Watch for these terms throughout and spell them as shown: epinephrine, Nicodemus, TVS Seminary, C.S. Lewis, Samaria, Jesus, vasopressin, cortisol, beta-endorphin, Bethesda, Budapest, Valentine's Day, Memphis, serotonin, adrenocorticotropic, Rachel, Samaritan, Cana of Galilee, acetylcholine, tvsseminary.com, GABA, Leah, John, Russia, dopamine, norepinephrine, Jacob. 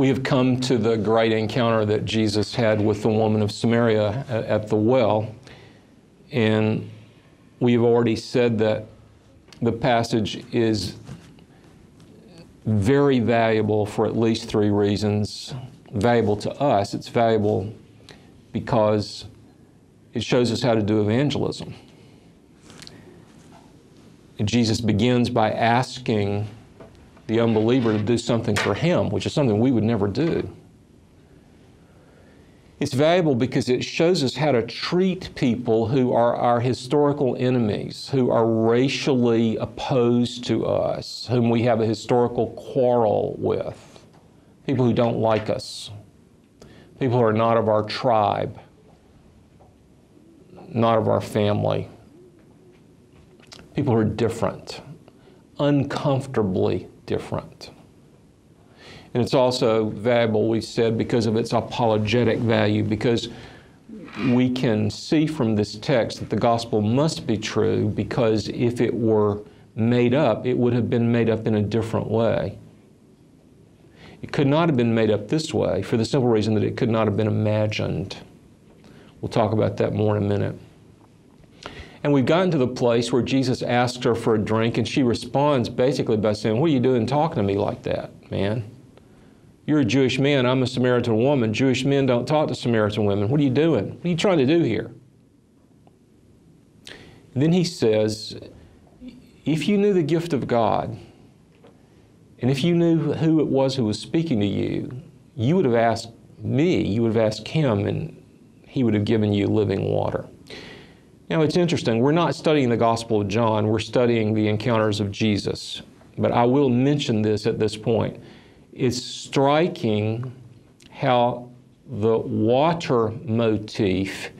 we have come to the great encounter that Jesus had with the woman of Samaria at the well. And we've already said that the passage is very valuable for at least three reasons. Valuable to us, it's valuable because it shows us how to do evangelism. Jesus begins by asking the unbeliever to do something for him, which is something we would never do. It's valuable because it shows us how to treat people who are our historical enemies, who are racially opposed to us, whom we have a historical quarrel with, people who don't like us, people who are not of our tribe, not of our family, people who are different, uncomfortably different. And it's also valuable, we said, because of its apologetic value, because we can see from this text that the gospel must be true, because if it were made up, it would have been made up in a different way. It could not have been made up this way for the simple reason that it could not have been imagined. We'll talk about that more in a minute. And we've gotten to the place where Jesus asks her for a drink, and she responds basically by saying, "What are you doing talking to me like that, man? You're a Jewish man, I'm a Samaritan woman. Jewish men don't talk to Samaritan women. What are you doing? What are you trying to do here?" And then he says, if you knew the gift of God, and if you knew who it was who was speaking to you, you would have asked me, you would have asked him, and he would have given you living water. Now, it's interesting. We're not studying the Gospel of John. We're studying the encounters of Jesus. But I will mention this at this point. It's striking how the water motif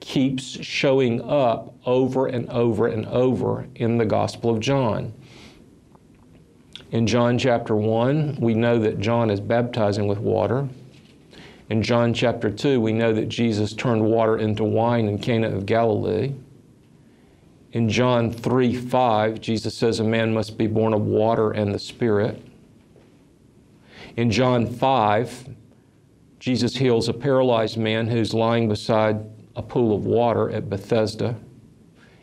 keeps showing up over and over and over in the Gospel of John. In John chapter 1, we know that John is baptizing with water. In John chapter 2, we know that Jesus turned water into wine in Cana of Galilee. In John 3:5, Jesus says a man must be born of water and the Spirit. In John 5, Jesus heals a paralyzed man who's lying beside a pool of water at Bethesda.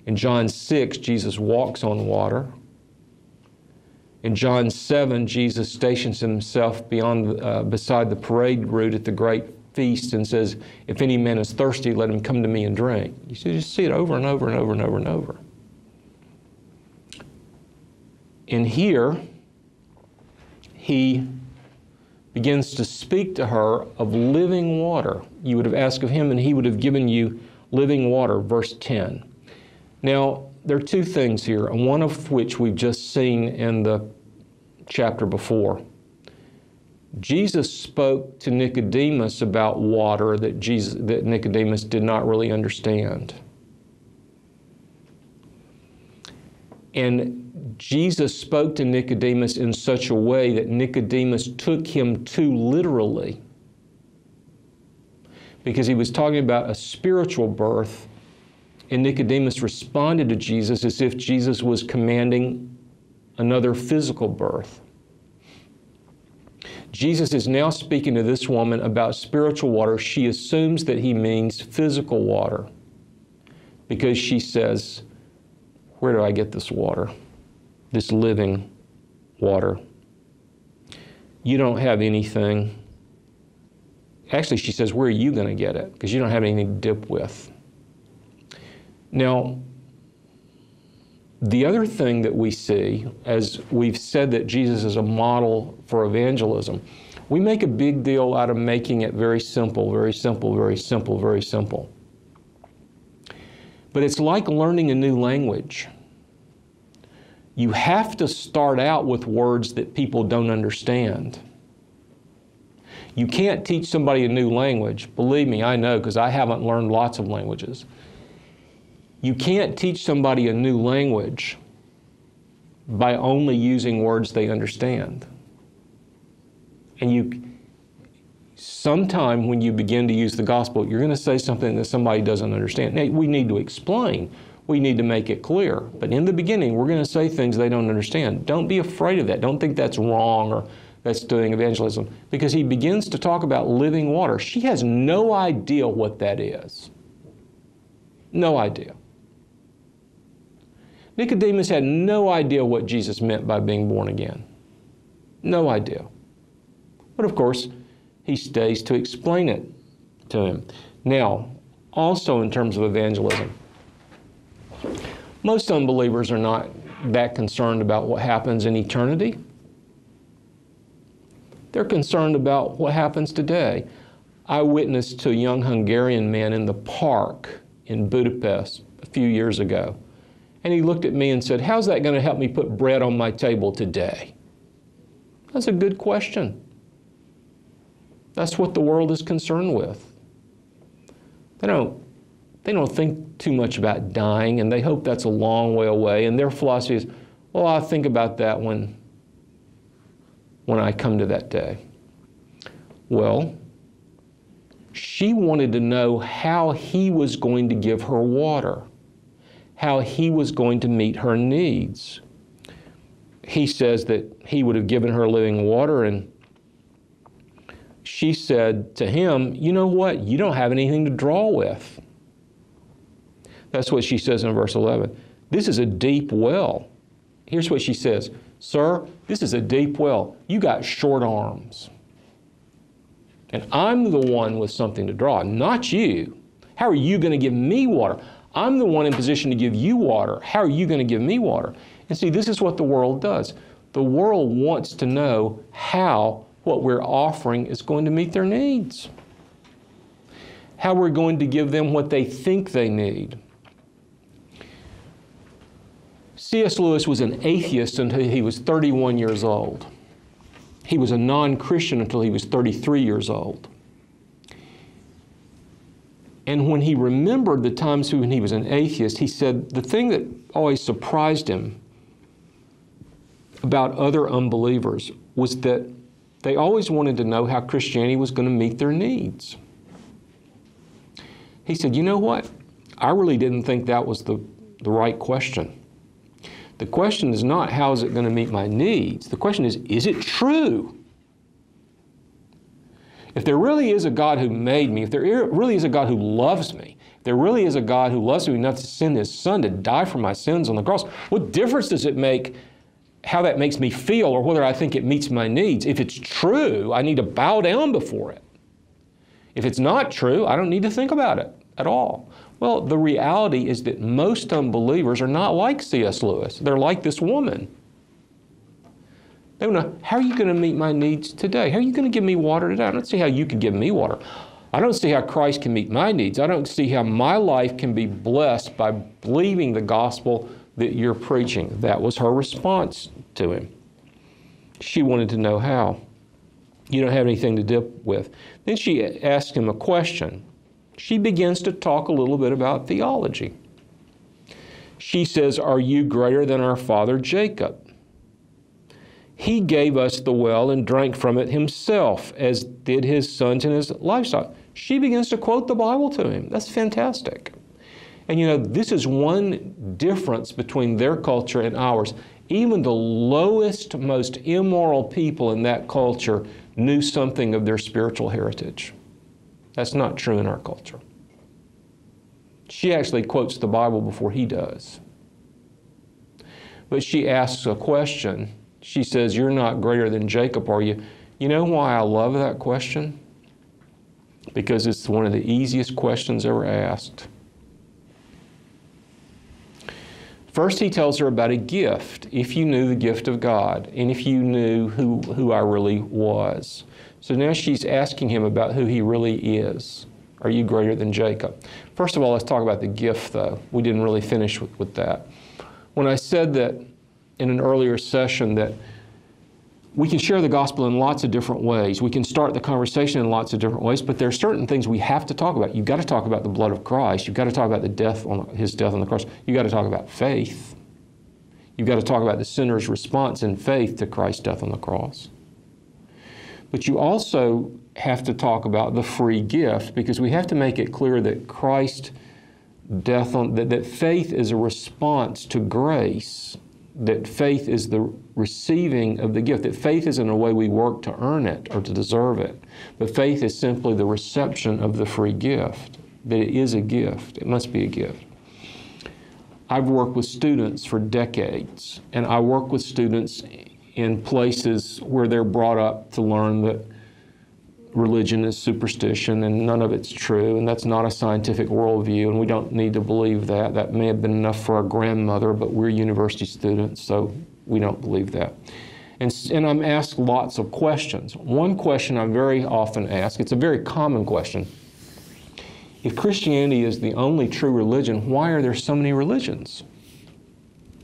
In John 6, Jesus walks on water. In John 7, Jesus stations himself beside the parade route at the great feast and says, if any man is thirsty, let him come to me and drink. You just see it over and over and over and over and over. And here, he begins to speak to her of living water. You would have asked of him, and he would have given you living water, verse 10. Now, there are two things here, and one of which we've just seen in the chapter before. Jesus spoke to Nicodemus about water that Nicodemus did not really understand. And Jesus spoke to Nicodemus in such a way that Nicodemus took him too literally, because he was talking about a spiritual birth. And Nicodemus responded to Jesus as if Jesus was commanding another physical birth. Jesus is now speaking to this woman about spiritual water. She assumes that he means physical water, because she says, where do I get this water, this living water? You don't have anything. Actually, she says, where are you going to get it? Because you don't have anything to dip with. Now, the other thing that we see, as we've said that Jesus is a model for evangelism, we make a big deal out of making it very simple, very simple, very simple, very simple. But it's like learning a new language. You have to start out with words that people don't understand. You can't teach somebody a new language. Believe me, I know, because I haven't learned lots of languages. You can't teach somebody a new language by only using words they understand. And sometime when you begin to use the gospel, you're going to say something that somebody doesn't understand. Now, we need to explain. We need to make it clear. But in the beginning, we're going to say things they don't understand. Don't be afraid of that. Don't think that's wrong or that's doing evangelism, because he begins to talk about living water. She has no idea what that is. No idea. Nicodemus had no idea what Jesus meant by being born again. No idea. But of course, he stays to explain it to him. Now, also in terms of evangelism, most unbelievers are not that concerned about what happens in eternity. They're concerned about what happens today. I witnessed to a young Hungarian man in the park in Budapest a few years ago, and he looked at me and said, "How's that going to help me put bread on my table today?" That's a good question. That's what the world is concerned with. They don't think too much about dying, and they hope that's a long way away, and their philosophy is, well, I'll think about that when I come to that day. Well, she wanted to know how he was going to give her water, how he was going to meet her needs. He says that he would have given her living water, and she said to him, "You know what? You don't have anything to draw with." That's what she says in verse 11. "This is a deep well." Here's what she says, "Sir, this is a deep well. You got short arms. And I'm the one with something to draw, not you. How are you going to give me water? I'm the one in position to give you water. How are you going to give me water?" And see, this is what the world does. The world wants to know how what we're offering is going to meet their needs, how we're going to give them what they think they need. C.S. Lewis was an atheist until he was 31 years old. He was a non-Christian until he was 33 years old. And when he remembered the times when he was an atheist, he said the thing that always surprised him about other unbelievers was that they always wanted to know how Christianity was going to meet their needs. He said, "You know what? I really didn't think that was the right question. The question is not how is it going to meet my needs. The question is it true? If there really is a God who made me, if there really is a God who loves me, if there really is a God who loves me enough to send His Son to die for my sins on the cross, what difference does it make how that makes me feel or whether I think it meets my needs? If it's true, I need to bow down before it. If it's not true, I don't need to think about it at all." Well, the reality is that most unbelievers are not like C.S. Lewis. They're like this woman. They want to know, how are you going to meet my needs today? How are you going to give me water today? I don't see how you can give me water. I don't see how Christ can meet my needs. I don't see how my life can be blessed by believing the gospel that you're preaching. That was her response to him. She wanted to know how. You don't have anything to dip with. Then she asked him a question. She begins to talk a little bit about theology. She says, "Are you greater than our father Jacob? He gave us the well and drank from it himself, as did his sons and his livestock." She begins to quote the Bible to him. That's fantastic. And you know, this is one difference between their culture and ours. Even the lowest, most immoral people in that culture knew something of their spiritual heritage. That's not true in our culture. She actually quotes the Bible before he does. But she asks a question. She says, "You're not greater than Jacob, are you?" You know why I love that question? Because it's one of the easiest questions ever asked. First, he tells her about a gift. "If you knew the gift of God, and if you knew who I really was." So now she's asking him about who he really is. Are you greater than Jacob? First of all, let's talk about the gift, though. We didn't really finish with that. When I said that in an earlier session that we can share the gospel in lots of different ways. We can start the conversation in lots of different ways, but there are certain things we have to talk about. You've got to talk about the blood of Christ. You've got to talk about His death on the cross. You've got to talk about faith. You've got to talk about the sinner's response in faith to Christ's death on the cross. But you also have to talk about the free gift, because we have to make it clear that Christ's death that faith is a response to grace that faith is the receiving of the gift, that faith isn't a way we work to earn it or to deserve it, but faith is simply the reception of the free gift, that it is a gift. It must be a gift. I've worked with students for decades, and I work with students in places where they're brought up to learn that religion is superstition and none of it's true, and that's not a scientific worldview, and we don't need to believe that. That may have been enough for our grandmother, but we're university students, so we don't believe that. And I'm asked lots of questions. One question I'm very often asked, it's a very common question, if Christianity is the only true religion, why are there so many religions?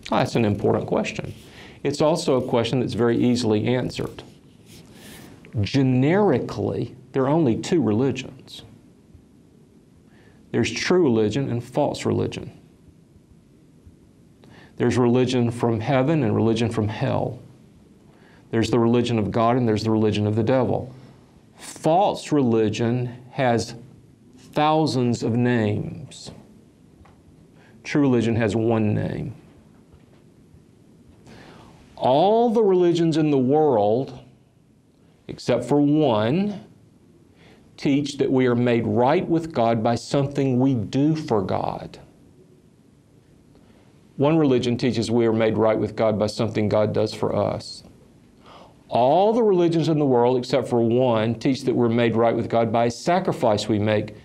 Oh, that's an important question. It's also a question that's very easily answered. Generically, there are only two religions. There's true religion and false religion. There's religion from heaven and religion from hell. There's the religion of God and there's the religion of the devil. False religion has thousands of names. True religion has one name. All the religions in the world, except for one, teach that we are made right with God by something we do for God. One religion teaches we are made right with God by something God does for us. All the religions in the world, except for one, teach that we're made right with God by a sacrifice we make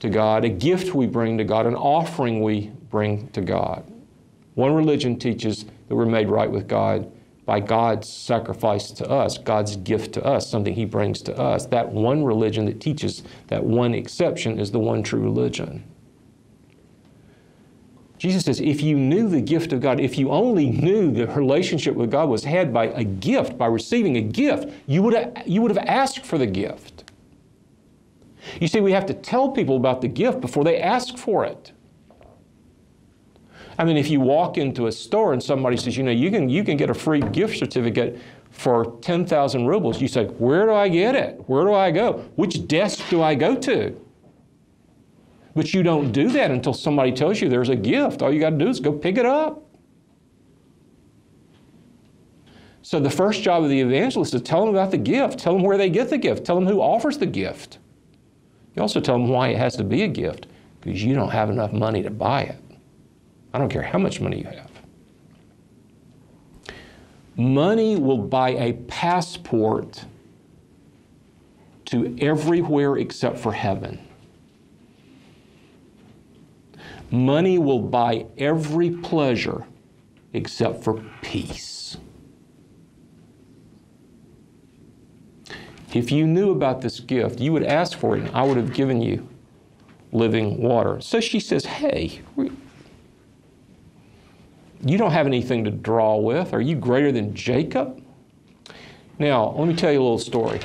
to God, a gift we bring to God, an offering we bring to God. One religion teaches that we're made right with God by God's sacrifice to us, God's gift to us, something He brings to us. That one religion that teaches that one exception is the one true religion. Jesus says, if you knew the gift of God, if you only knew the relationship with God was had by a gift, by receiving a gift, you would have asked for the gift. You see, we have to tell people about the gift before they ask for it. I mean, if you walk into a store and somebody says, you know, you can get a free gift certificate for 10,000 rubles, you say, where do I get it? Where do I go? Which desk do I go to? But you don't do that until somebody tells you there's a gift. All you got to do is go pick it up. So the first job of the evangelist is to tell them about the gift, tell them where they get the gift, tell them who offers the gift. You also tell them why it has to be a gift, because you don't have enough money to buy it. I don't care how much money you have. Money will buy a passport to everywhere except for heaven. Money will buy every pleasure except for peace. If you knew about this gift, you would ask for it, and I would have given you living water. So she says, hey, you don't have anything to draw with. Are you greater than Jacob? Now, let me tell you a little story.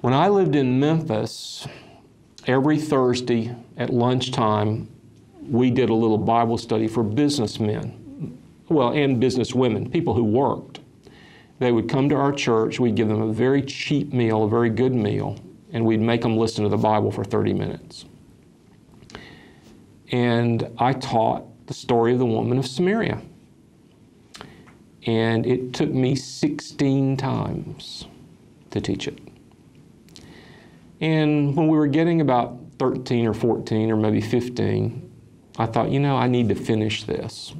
When I lived in Memphis, every Thursday at lunchtime, we did a little Bible study for businessmen, well, and businesswomen, people who worked. They would come to our church, we'd give them a very cheap meal, a very good meal, and we'd make them listen to the Bible for 30 minutes. And I taught the story of the woman of Samaria. And it took me 16 times to teach it. And when we were getting about 13 or 14 or maybe 15, I thought, you know, I need to finish this.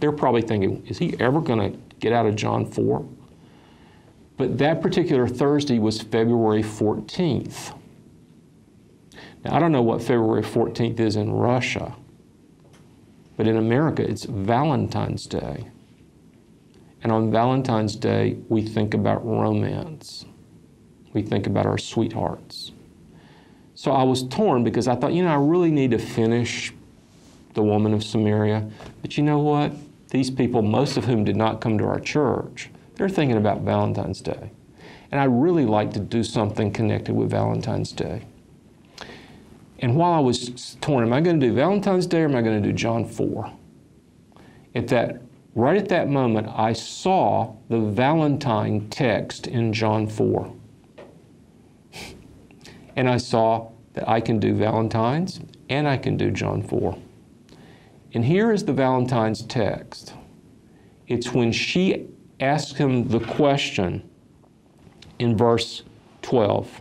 They're probably thinking, is he ever going to get out of John 4? But that particular Thursday was February 14th. Now, I don't know what February 14th is in Russia, but in America, it's Valentine's Day. And on Valentine's Day, we think about romance. We think about our sweethearts. So I was torn because I thought, you know, I really need to finish the woman of Samaria. But you know what? These people, most of whom did not come to our church, they're thinking about Valentine's Day. And I really like to do something connected with Valentine's Day. And while I was torn, am I going to do Valentine's Day or am I going to do John 4? Right at that moment, I saw the Valentine text in John 4. And I saw that I can do Valentine's and I can do John 4. And here is the Valentine's text. It's when she asks him the question in verse 12,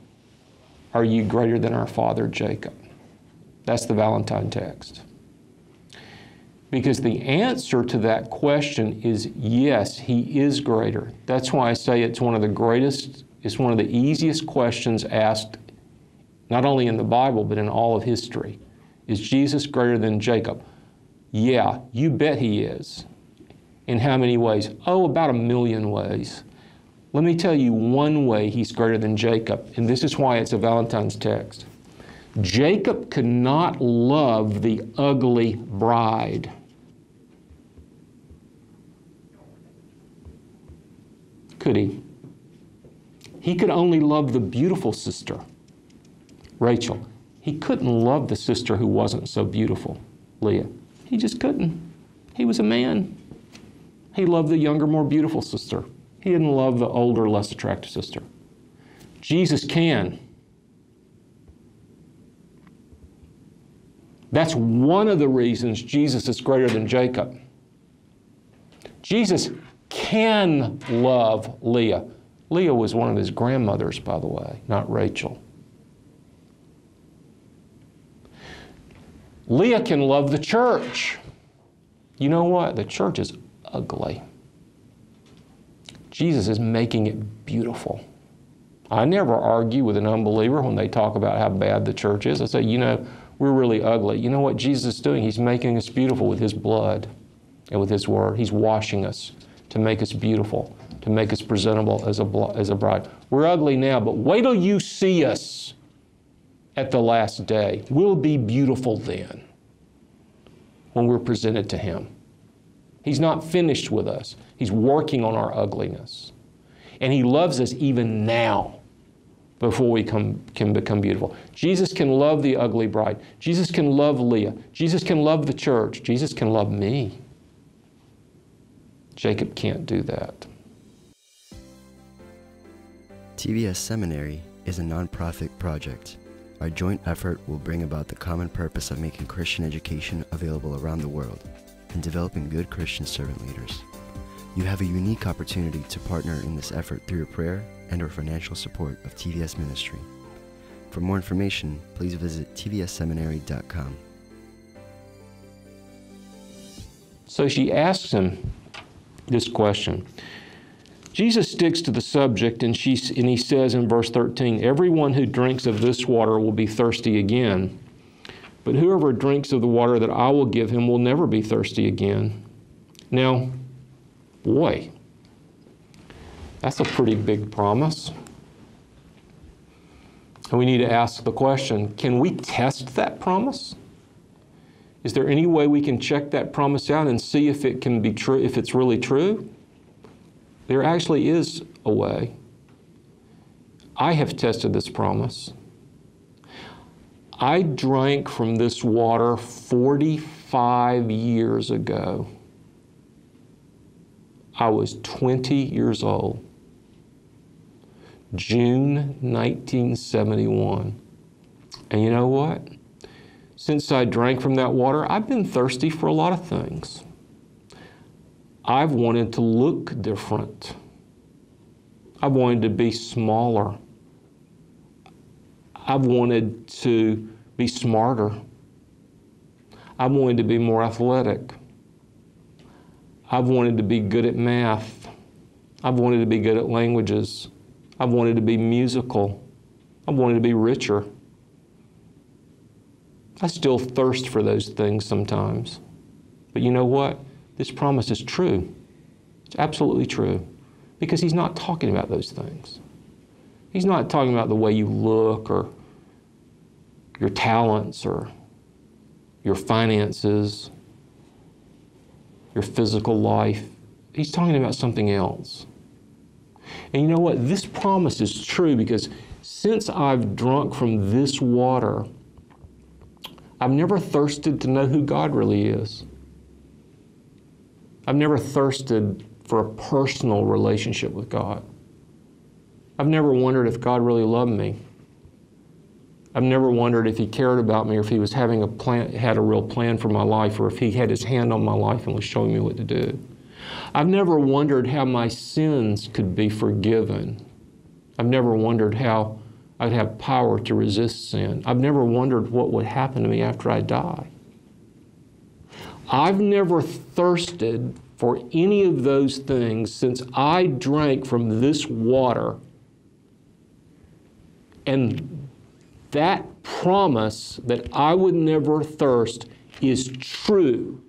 "Are you greater than our father Jacob?" That's the Valentine text. Because the answer to that question is yes, he is greater. That's why I say it's one of the greatest, it's one of the easiest questions asked, not only in the Bible, but in all of history. Is Jesus greater than Jacob? Yeah, you bet he is. In how many ways? Oh, about 1,000,000 ways. Let me tell you one way he's greater than Jacob, and this is why it's a Valentine's text. Jacob could not love the ugly bride. Could he? He could only love the beautiful sister, Rachel. He couldn't love the sister who wasn't so beautiful, Leah. He just couldn't. He was a man. He loved the younger, more beautiful sister. He didn't love the older, less attractive sister. Jesus can. That's one of the reasons Jesus is greater than Jacob. Jesus can love Leah. Leah was one of his grandmothers, by the way, not Rachel. Leah can love the church. You know what? The church is ugly. Jesus is making it beautiful. I never argue with an unbeliever when they talk about how bad the church is. I say, you know, we're really ugly. You know what Jesus is doing? He's making us beautiful with his blood and with his word. He's washing us to make us beautiful, to make us presentable as a bride. We're ugly now, but wait till you see us at the last day. We'll be beautiful then when we're presented to him. He's not finished with us. He's working on our ugliness. And he loves us even now before we can become beautiful. Jesus can love the ugly bride. Jesus can love Leah. Jesus can love the church. Jesus can love me. Jacob can't do that. TVS Seminary is a nonprofit project. Our joint effort will bring about the common purpose of making Christian education available around the world and developing good Christian servant leaders. You have a unique opportunity to partner in this effort through your prayer and or financial support of TVS Ministry. For more information, please visit tvsseminary.com. So she asks him this question. Jesus sticks to the subject, and he says in verse 13, "Everyone who drinks of this water will be thirsty again. But whoever drinks of the water that I will give him will never be thirsty again." Now, boy, that's a pretty big promise. And we need to ask the question, can we test that promise? Is there any way we can check that promise out and see if it can be true, if it's really true? There actually is a way. I have tested this promise. I drank from this water 45 years ago. I was 20 years old, June 1971. And you know what? Since I drank from that water, I've been thirsty for a lot of things. I've wanted to look different. I've wanted to be smaller. I've wanted to be smarter. I've wanted to be more athletic. I've wanted to be good at math. I've wanted to be good at languages. I've wanted to be musical. I've wanted to be richer. I still thirst for those things sometimes. But you know what? This promise is true. It's absolutely true. Because he's not talking about those things. He's not talking about the way you look or your talents or your finances, your physical life. He's talking about something else. And you know what? This promise is true because since I've drunk from this water, I've never thirsted to know who God really is. I've never thirsted for a personal relationship with God. I've never wondered if God really loved me. I've never wondered if he cared about me or if he was having a plan, had a real plan for my life, or if he had his hand on my life and was showing me what to do. I've never wondered how my sins could be forgiven. I've never wondered how I'd have power to resist sin. I've never wondered what would happen to me after I die. I've never thirsted for any of those things since I drank from this water. And that promise that I would never thirst is true.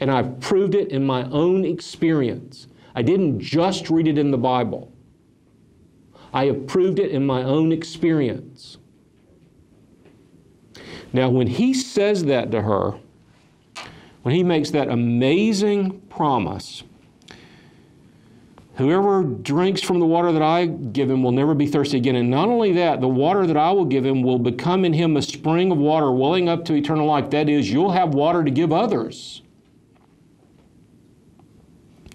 And I've proved it in my own experience. I didn't just read it in the Bible. I have proved it in my own experience. Now, when he says that to her, when he makes that amazing promise, whoever drinks from the water that I give him will never be thirsty again. And not only that, the water that I will give him will become in him a spring of water welling up to eternal life. That is, you'll have water to give others.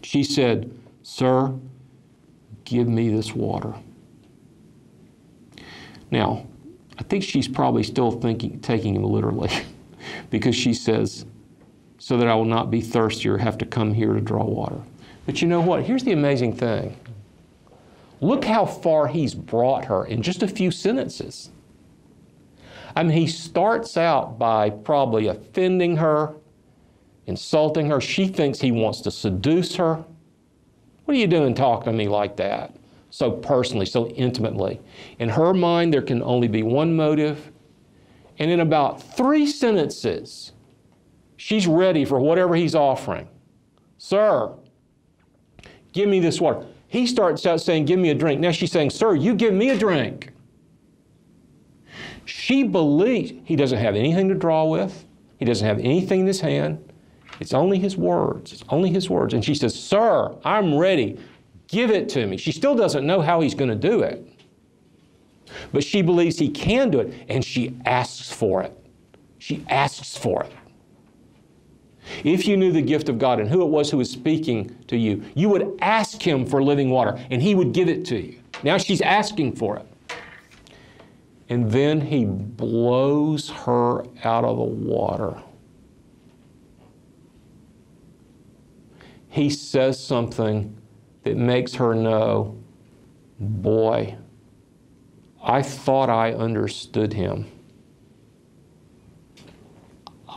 She said, "Sir, give me this water." Now, I think she's probably still thinking, taking him literally, because she says, "So that I will not be thirsty or have to come here to draw water." But you know what? Here's the amazing thing. Look how far he's brought her in just a few sentences. I mean, he starts out by probably offending her, insulting her. She thinks he wants to seduce her. What are you doing talking to me like that? So personally, so intimately. In her mind, there can only be one motive. And in about 3 sentences, she's ready for whatever he's offering. "Sir, give me this water." He starts out saying, "Give me a drink." Now she's saying, "Sir, you give me a drink." She believes he doesn't have anything to draw with. He doesn't have anything in his hand. It's only his words. It's only his words. And she says, "Sir, I'm ready. Give it to me." She still doesn't know how he's going to do it. But she believes he can do it, and she asks for it. She asks for it. If you knew the gift of God and who it was who was speaking to you, you would ask him for living water, and he would give it to you. Now she's asking for it. And then he blows her out of the water. He says something that makes her know, "Boy, I thought I understood him.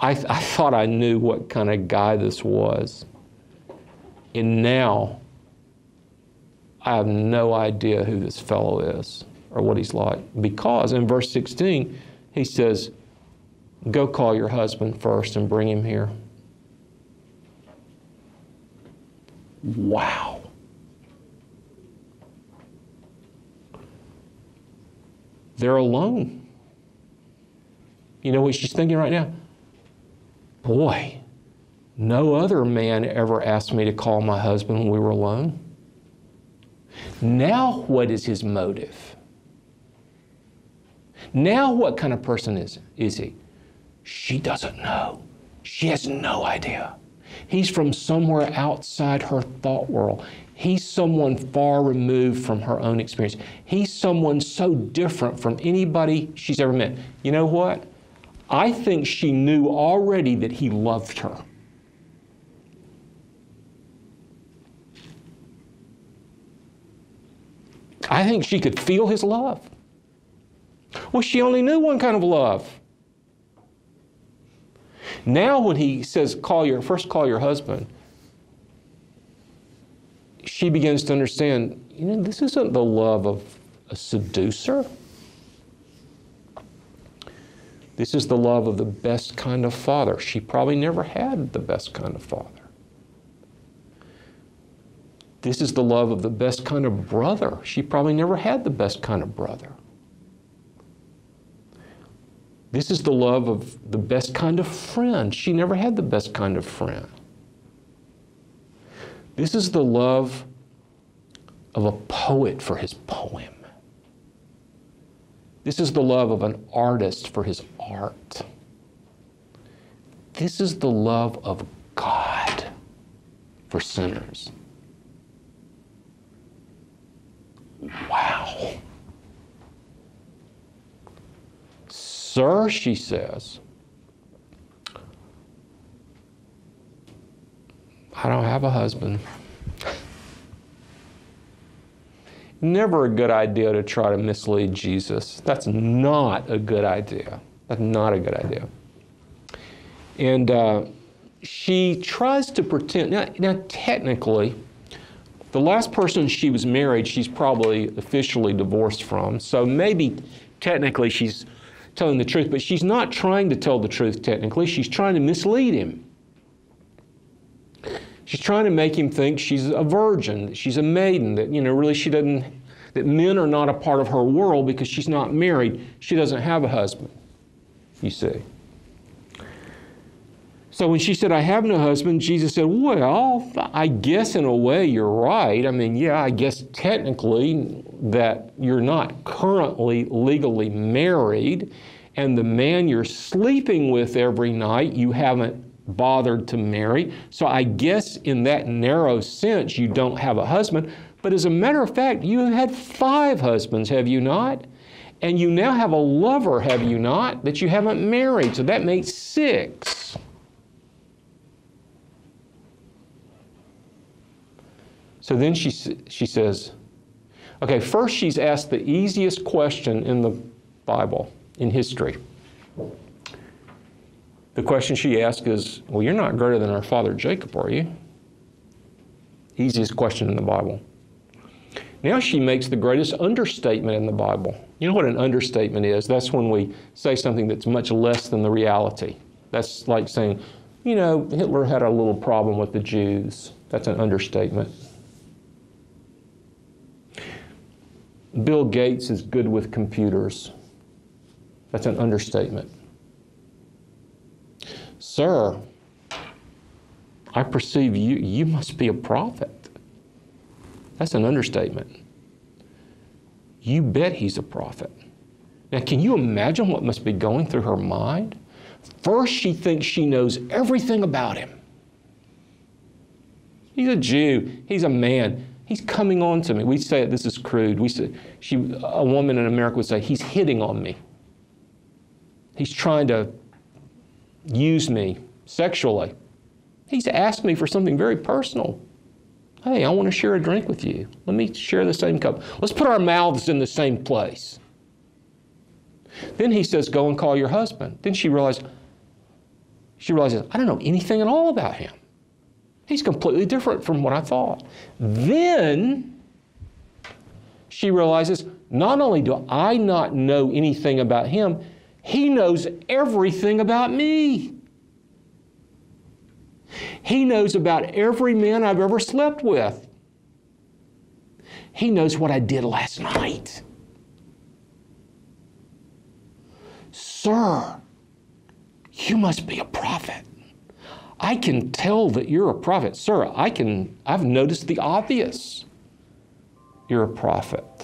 I thought I knew what kind of guy this was. And now I have no idea who this fellow is or what he's like." Because in verse 16, he says, "Go call your husband first and bring him here." Wow. They're alone. You know what she's thinking right now? "Boy, no other man ever asked me to call my husband when we were alone. Now what is his motive? Now what kind of person is he?" She doesn't know. She has no idea. He's from somewhere outside her thought world. He's someone far removed from her own experience. He's someone so different from anybody she's ever met. You know what? I think she knew already that he loved her. I think she could feel his love. Well, she only knew one kind of love. Now when he says, first call your husband, she begins to understand, you know, this isn't the love of a seducer. This is the love of the best kind of father. She probably never had the best kind of father. This is the love of the best kind of brother. She probably never had the best kind of brother. This is the love of the best kind of friend. She never had the best kind of friend. This is the love of a poet for his poem. This is the love of an artist for his art. This is the love of God for sinners. Wow. Sir, she says, I don't have a husband. Never a good idea to try to mislead Jesus. That's not a good idea. That's not a good idea. And she tries to pretend. Now, technically, the last person she was married, she's probably officially divorced from. So maybe technically she's telling the truth, but she's not trying to tell the truth technically. She's trying to mislead him. She's trying to make him think she's a virgin, that she's a maiden, that, you know, really she doesn't, that men are not a part of her world because she's not married. She doesn't have a husband, you see. So when she said, I have no husband, Jesus said, well, I guess in a way you're right. I mean, yeah, I guess technically that you're not currently legally married, and the man you're sleeping with every night you haven't bothered to marry. So I guess in that narrow sense you don't have a husband. But as a matter of fact, you have had 5 husbands, have you not? And you now have a lover, have you not, that you haven't married. So that makes 6. So then she says, okay, first she's asked the easiest question in the Bible, in history. The question she asks is, well, you're not greater than our father Jacob, are you? Easiest question in the Bible. Now she makes the greatest understatement in the Bible. You know what an understatement is? That's when we say something that's much less than the reality. That's like saying, you know, Hitler had a little problem with the Jews. That's an understatement. Bill Gates is good with computers. That's an understatement. Sir, I perceive you must be a prophet. That's an understatement. You bet he's a prophet. Now, can you imagine what must be going through her mind? First, she thinks she knows everything about him. He's a Jew. He's a man. He's coming on to me. We say it, this is crude. We say, a woman in America would say, he's hitting on me. He's trying to use me sexually. He's asked me for something very personal. Hey, I want to share a drink with you. Let me share the same cup. Let's put our mouths in the same place. Then he says, go and call your husband. Then she realizes, I don't know anything at all about him. He's completely different from what I thought. Then she realizes, not only do I not know anything about him, he knows everything about me. He knows about every man I've ever slept with. He knows what I did last night. Sir, you must be a prophet. I can tell that you're a prophet. Sir, I've noticed the obvious. You're a prophet.